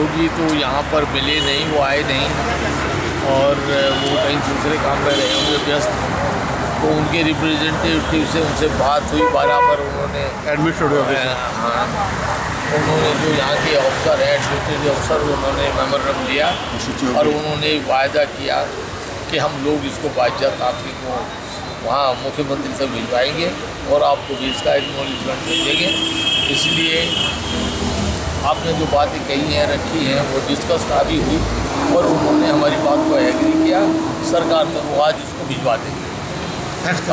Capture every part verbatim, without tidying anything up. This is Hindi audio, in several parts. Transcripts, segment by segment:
योगी तो यहाँ पर मिले नहीं, वो आए नहीं और वो कहीं दूसरे काम में रहे होंगे व्यस्त। तो उनके रिप्रेजेंटेटिव से उनसे बात हुई बराबर, उन्होंने एडमिनिस्ट्रेटिव ऑफिसर, हाँ उन्होंने जो यहाँ के अफसर है एडमिनिस्ट्रेटिव अफसर, उन्होंने मेमोरेंडम लिया और उन्होंने वायदा किया कि हम लोग इसको बाइज्जत आपकी को वहाँ मुख्यमंत्री से भिजवाएंगे और आपको भी इसका एक्नॉलेजमेंट देंगे। इसलिए आपने जो बातें कही हैं रखी हैं वो डिस्कस काफ़ी हुई और उन्होंने हमारी बात को एग्री किया। सरकार में वो आज इसको भिजवा देंगे,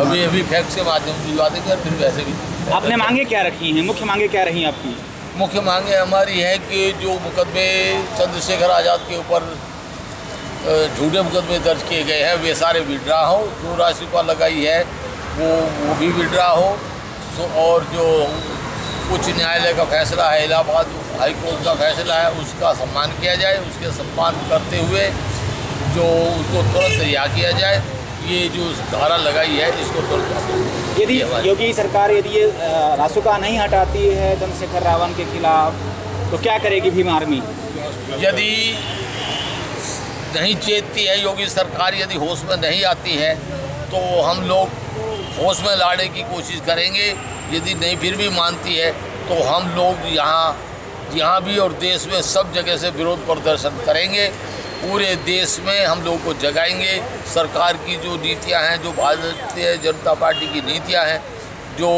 अभी अभी फैक्स के माध्यम से भिजवा देंगे और फिर वैसे भी। आपने मांगे क्या रखी हैं, मुख्य मांगे क्या रही आपकी? मुख्य मांगे हमारी है कि जो मुकदमे चंद्रशेखर आज़ाद के ऊपर झूठे मुकदमे दर्ज किए गए हैं वे सारे विड्रा हों, जो राशि पर लगाई है वो वो भी विड्रा हो। सो और जो उच्च न्यायालय का फैसला है, इलाहाबाद हाई कोर्ट का फैसला है, उसका सम्मान किया जाए, उसके सम्मान करते हुए जो उसको तुरंत रिहा किया जाए। ये जो धारा लगाई है इसको तुरंत, यदि योगी सरकार यदि ये रासुका नहीं हटाती है चंद्रशेखर रावण के खिलाफ तो क्या करेगी भीम आर्मी? यदि नहीं चेतती है योगी सरकार, यदि होश में नहीं आती है तो हम लोग होश में लाने की कोशिश करेंगे। यदि नहीं फिर भी मानती है तो हम लोग यहाँ यहाँ भी और देश में सब जगह से विरोध प्रदर्शन करेंगे। पूरे देश में हम लोगों को जगाएंगे। सरकार की जो नीतियाँ हैं, जो भारतीय जनता पार्टी की नीतियाँ हैं, जो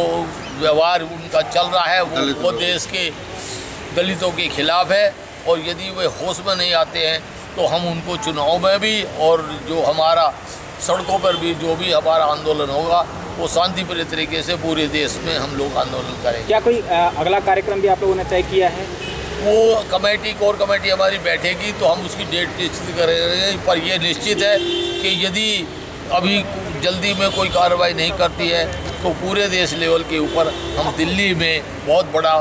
व्यवहार उनका चल रहा है वो, वो देश के दलितों के खिलाफ है और यदि वे होश में नहीं आते हैं तो हम उनको चुनाव में भी और जो हमारा सड़कों पर भी जो भी हमारा आंदोलन होगा वो शांतिप्रिय तरीके से पूरे देश में हम लोग आंदोलन करेंगे। क्या कोई अगला कार्यक्रम भी आप लोगों ने तय किया है? वो कमेटी कोर कमेटी हमारी बैठेगी तो हम उसकी डेट निश्चित करेंगे, पर ये निश्चित है कि यदि अभी जल्दी में कोई कार्रवाई नहीं करती है तो पूरे देश लेवल के ऊपर हम दिल्ली में बहुत बड़ा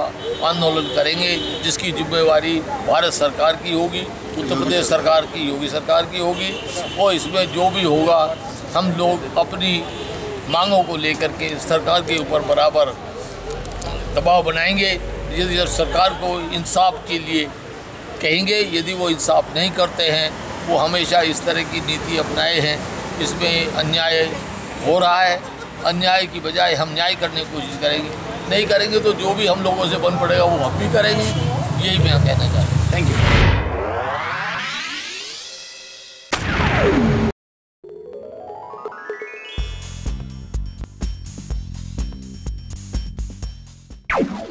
आंदोलन करेंगे, जिसकी जिम्मेवारी भारत सरकार की होगी, उत्तर प्रदेश सरकार की, योगी सरकार की होगी। और इसमें जो भी होगा हम लोग अपनी मांगों को लेकर के सरकार के ऊपर बराबर दबाव बनाएंगे। यदि सरकार को इंसाफ के लिए कहेंगे, यदि वो इंसाफ नहीं करते हैं, वो हमेशा इस तरह की नीति अपनाए हैं, इसमें अन्याय हो रहा है, अन्याय की बजाय हम न्याय करने की कोशिश करेंगे। नहीं करेंगे तो जो भी हम लोगों से बन पड़ेगा वो हम भी करेंगे, यही मैं कहना चाहता हूँ। Thank you.